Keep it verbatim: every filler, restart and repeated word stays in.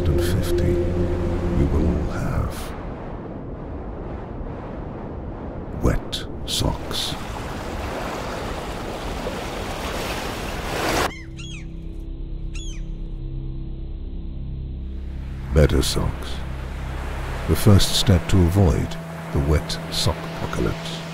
two thousand fifty, we will all have wet socks. Better socks. The first step to avoid the wet sockpocalypse.